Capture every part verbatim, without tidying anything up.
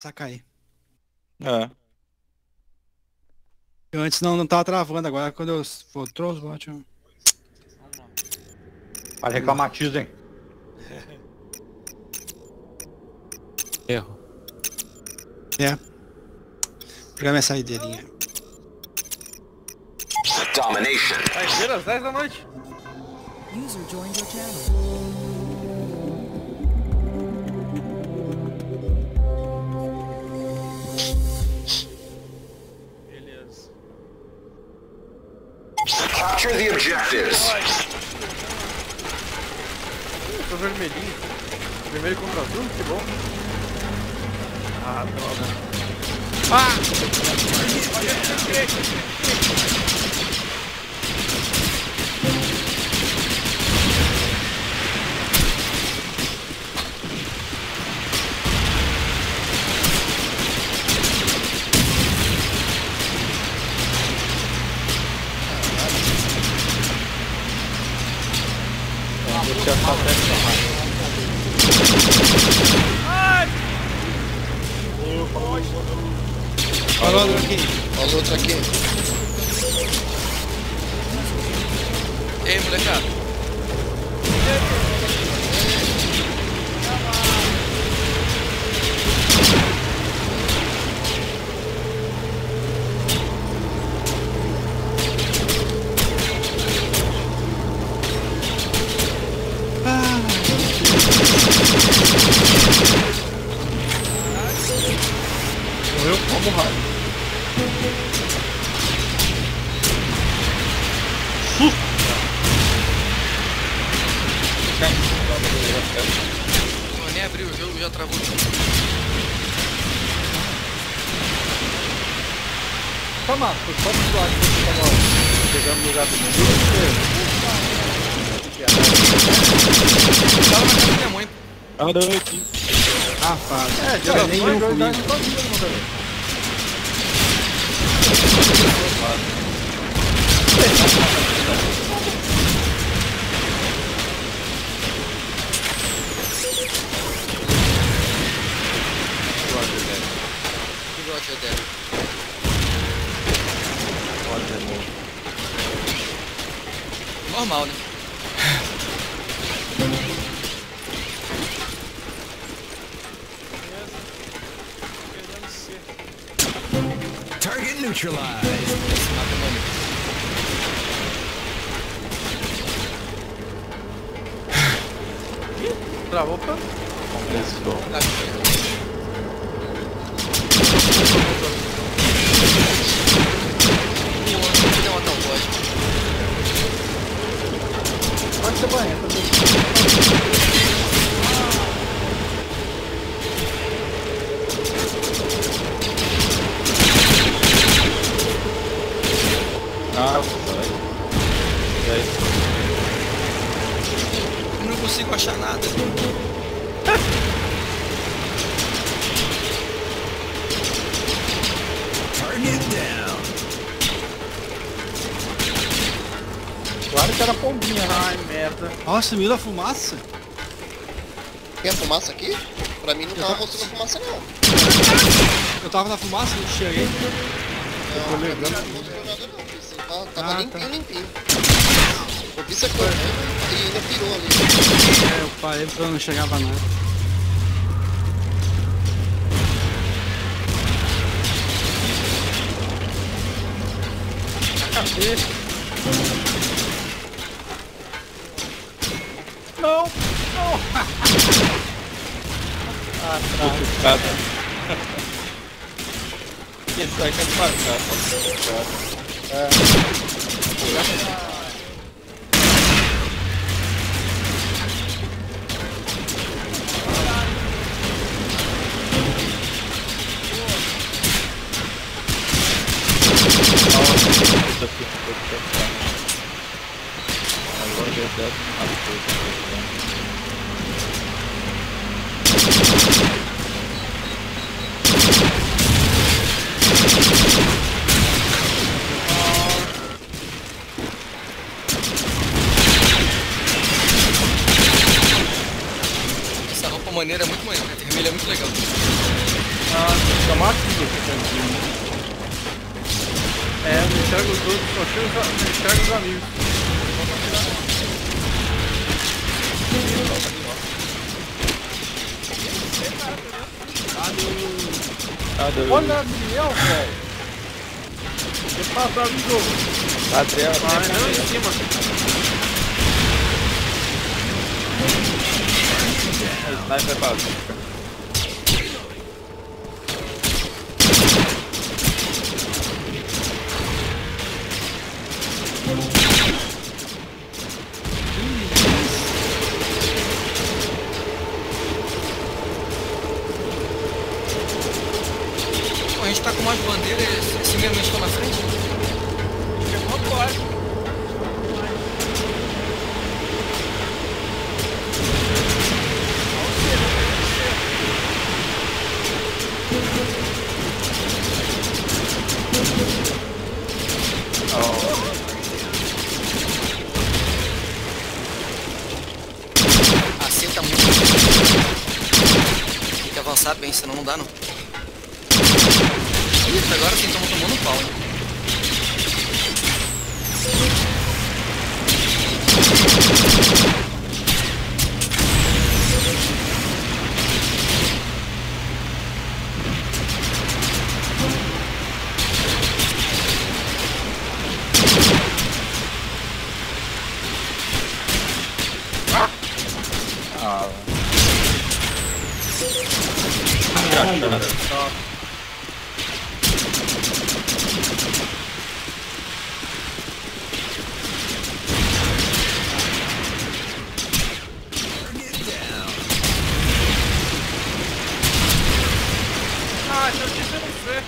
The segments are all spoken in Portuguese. Sakai. É. Eu antes não, não tava travando, agora quando eu for trouxe, bate. Para reclamatiza, hein? Erro. É. Vou pegar minha saideirinha. Domination. Vai ser às dez da noite. User joined your channel. Capture the objectives. Tô vermelhinho. Vermelho contra azul, que bom. Ah, droga. Ah! Ai! Olha o outro aqui. Olha o outro aqui. Ei, molecada. Ah, faz. É, já nem eu fui. Roger that. Roger that. Normal, né? Neutralized. Bravo, opa. Let's go. Pode ser banheiro. Ah, e aí? Eu não consigo achar nada. Turn it down. Claro que era pombinha. Ai, merda. Nossa, sumiu a fumaça. Tem a fumaça aqui? Pra mim não tava mostrando fumaça não. Eu tava na fumaça, não cheguei. Não, eu não tava mostrando nada não. Ah, tava ah, limpinho, tá. limpinho. Eu vi você correndo e ainda pirou ali. É, eu parei porque eu não chegava nada. Cadê? Não! Não! Ah, tá. Que sai que é devagar. É. É. Maneira é muito maneira, vermelho é muito legal. Ah, aqui cantinho. É, eu não enxergo os outros, só enxergo os amigos. Adeus. Olha o Adriel, velho. Você passa do jogo. Adriel, vai não em cima. Sniper básico. A gente tá com mais bandeiras, esse mesmo a gente tá na frente? Chegou agora. Acerta muito. Tem que avançar bem, senão não dá não. Eita, agora quem toma tomando um pau, né? Ah, já disse eu não sei.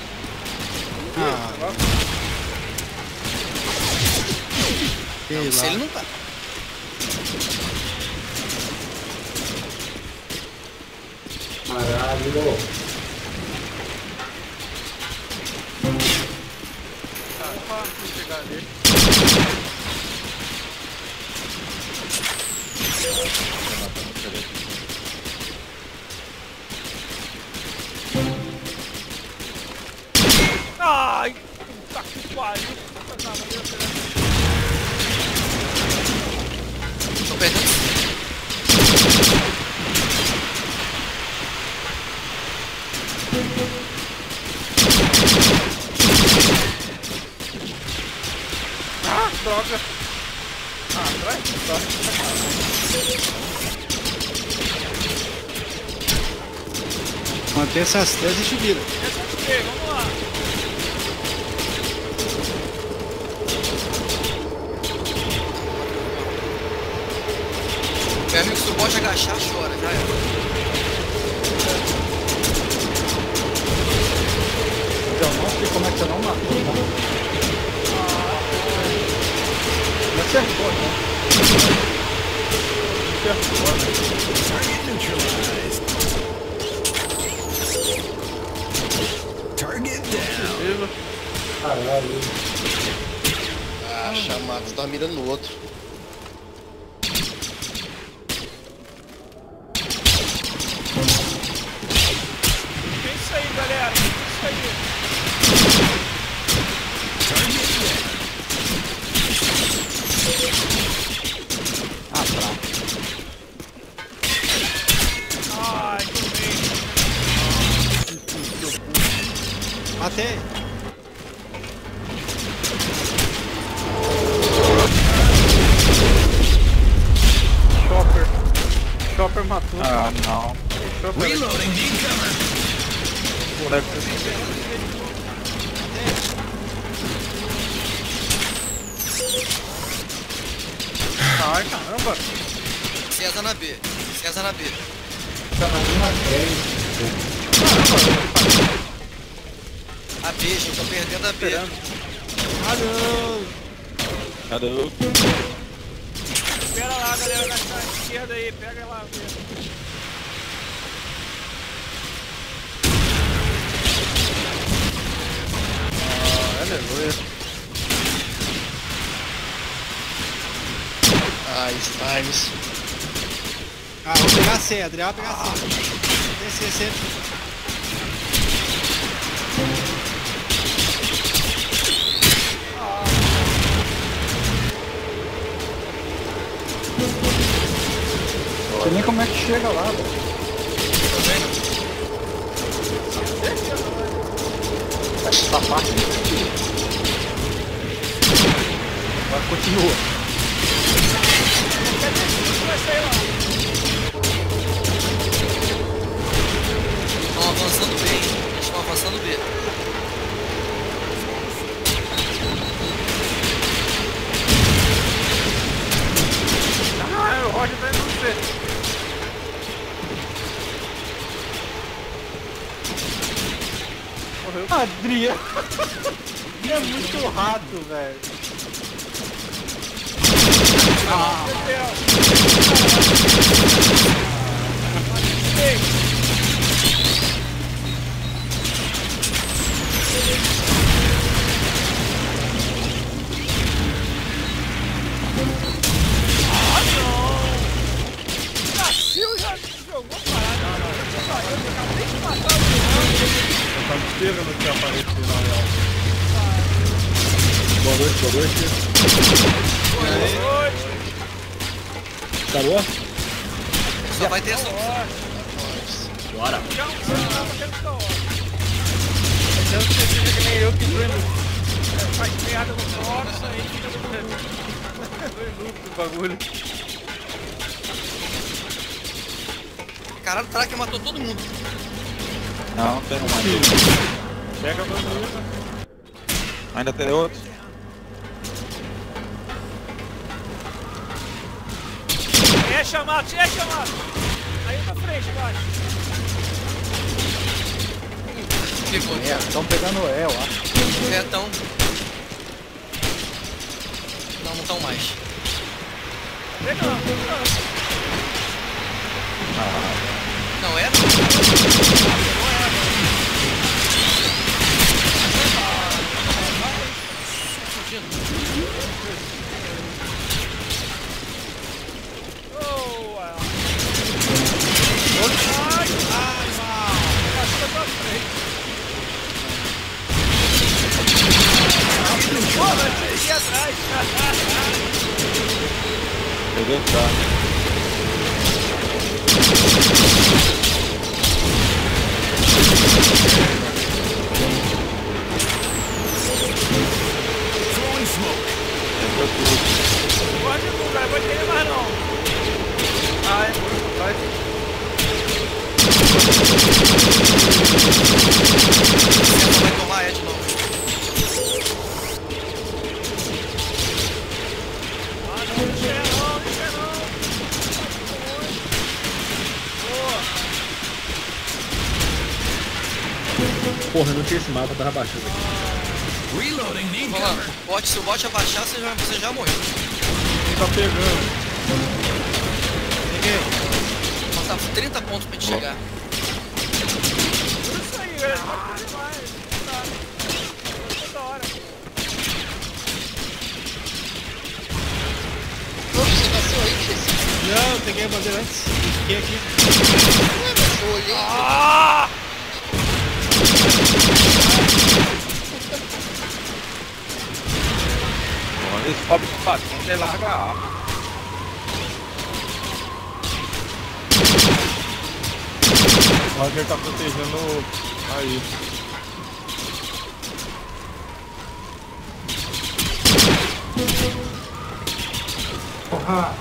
Ah, não, não sei, ele não tá. Maravilhoso. Ah, não vai chegar ali. Ai, puta que pariu. Tô perdendo. Ah, droga! Ah, vai? Droga! Manter essas três e te vira. Essas três, vamos lá! Meu amigo, se tu pode agachar, chora, já é. Como é que você não matou? Não acertou, né? Não acertou. Target down. Caralho. Ah, chamado, você tá mirando no outro. Pensa aí, galera. Pensa aí. Ah, tá. Ai, que bem. Matei. Chopper. Chopper matou. Ah, não. Chopper. Reloading, cover. Ai, caramba! César na B, César na B. César na B. A B, eu tô perdendo a B. Adeus! Adeus! Espera lá, galera, gastar a esquerda aí, pega lá a B. Ah, aleluia! Nice, nice. Ah, vou pegar C, Adriel, vou pegar C. Tem C, C. chega lá, velho. Tá vendo? Essa parte agora continua. Estão avançando B, hein? Eles estão avançando B. Ah, o Roger tá indo no C. Morreu. Adriano! Ele é muito rato, velho. Ah! Eu já jogou parada, eu acabei de matar o Bruno. Tá me pegando que apareceu na real. Boa noite, boa noite. Boa noite. Acabou? Só vai ter essa opção. Bora. Já não foi nada, quero que tá ótimo. Mas eu não sei que nem eu que dois faz merda no nosso aí, fica no dois loops do bagulho. Caralho, o Tracker matou todo mundo. Não, tem um mais. Chega, mano. Ainda tem outro. É chamado, é chamado. Aí na frente, vai. Ficou. É, estão pegando E, eu acho. É, estão. Não, não estão mais. Pegando, pegando. Ah. Não é? Ai, ai, mal! Passou pra frente! Porra, vai seguir atrás! Eu vou entrar. Pode ir, não vai ter mais não. Ai, vai. Você vai tomar é de novo. Ah, não, não chega não, não chega não. Boa. Porra, eu não tinha esse mapa, tava baixando aqui. Reloading, nem bot. Se o bot abaixar, você já, você já morreu. Ele tá pegando. Peguei. Faltava trinta pontos pra gente oh. chegar. Isso aí, velho. Tá demais. Tá. Toda hora. Poxa, você passou aí, Chessi? Não, eu peguei a bandeira antes. Fiquei aqui. Eu olhei. Ah! Esse pobre patinho é larga a arma. O Roger tá protegendo aí. Porra!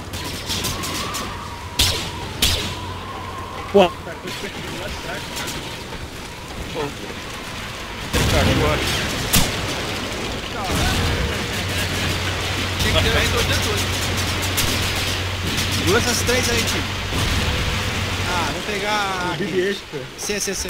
Porra! Porra! Porra! Tem que ter aí dois detores. Duas essas três aí, tio. Ah, vou pegar. Aqui. Sim, sim, sim.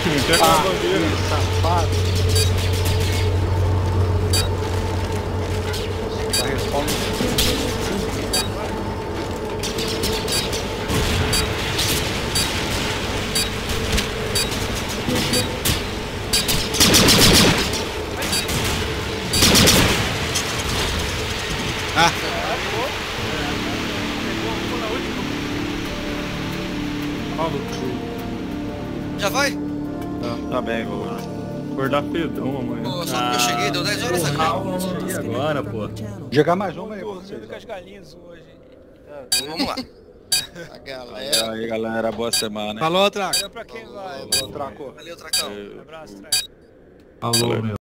último, tem aquela ah, bandeira. Safado. Responde. Ah! Já vai? Tá, tá bem, vou acordar pedão amanhã. Pô, só ah, que eu cheguei, deu dez horas agora. Eu cheguei agora, pô. Jogar mais uma aí, pô. Com as galinhas hoje. Então, vamos lá. A galera. Aí, galera, boa semana. Falou, Traco. Valeu pra quem vai. Valeu, Traco. Valeu, Tracão. Um abraço, Traco. Alô, meu.